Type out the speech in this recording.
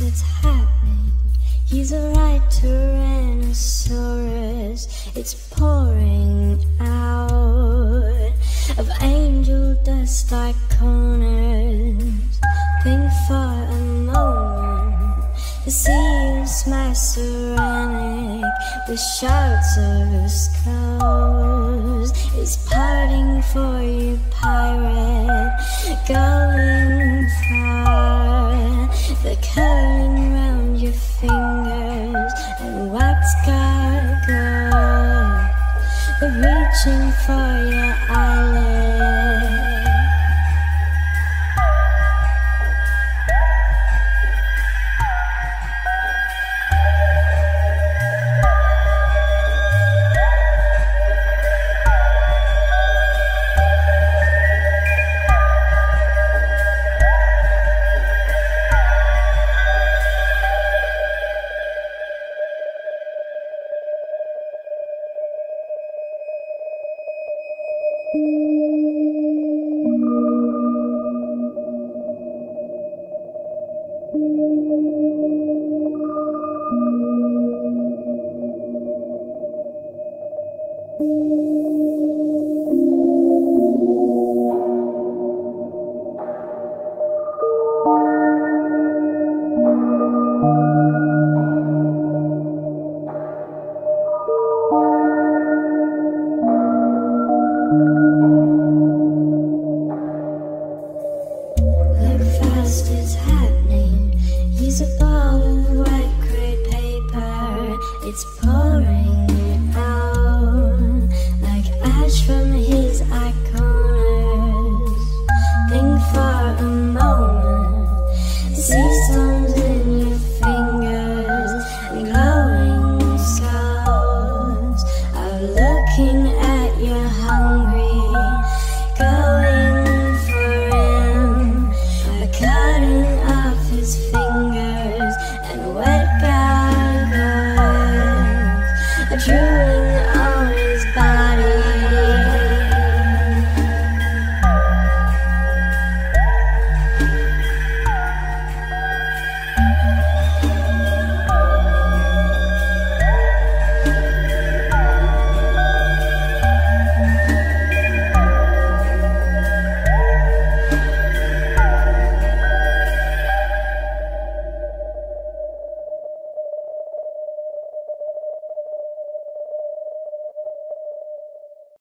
It's happening. He's a right Tyrannosaurus. It's pouring out of angel dust like corners. Think for a moment to see you smash ceramic with shards of skulls. It's parting for you, pirate, going far. The current round your fingers and wax gargoyle. They're reaching for your eyelids. It's pouring.